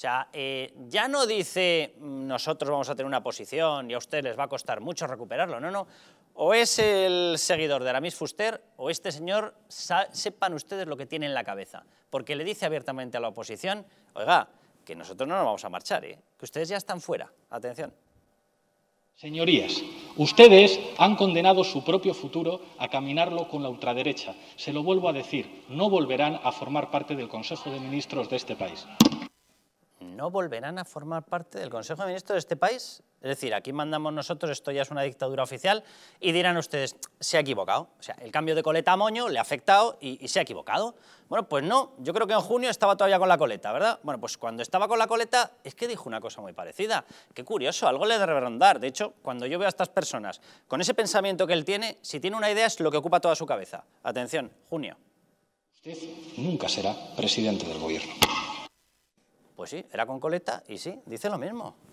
O sea, ya no dice nosotros vamos a tener una posición y a ustedes les va a costar mucho recuperarlo, no, no. O es el seguidor de Aramis Fuster o este señor, sepan ustedes lo que tiene en la cabeza. Porque le dice abiertamente a la oposición, oiga, que nosotros no nos vamos a marchar, que ustedes ya están fuera. Atención. Señorías, ustedes han condenado su propio futuro a caminarlo con la ultraderecha. Se lo vuelvo a decir, no volverán a formar parte del Consejo de Ministros de este país. ¿No volverán a formar parte del Consejo de Ministros de este país? Es decir, aquí mandamos nosotros, esto ya es una dictadura oficial, y dirán ustedes, se ha equivocado. O sea, el cambio de coleta a moño le ha afectado y se ha equivocado. Bueno, pues no, yo creo que en junio estaba todavía con la coleta, ¿verdad? Bueno, pues cuando estaba con la coleta es que dijo una cosa muy parecida. Qué curioso, algo le debe rondar. De hecho, cuando yo veo a estas personas con ese pensamiento que él tiene, si tiene una idea es lo que ocupa toda su cabeza. Atención, junio. Usted nunca será presidente del gobierno. Pues sí, era con coleta y sí, dice lo mismo.